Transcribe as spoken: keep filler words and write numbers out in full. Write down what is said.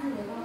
看自己的。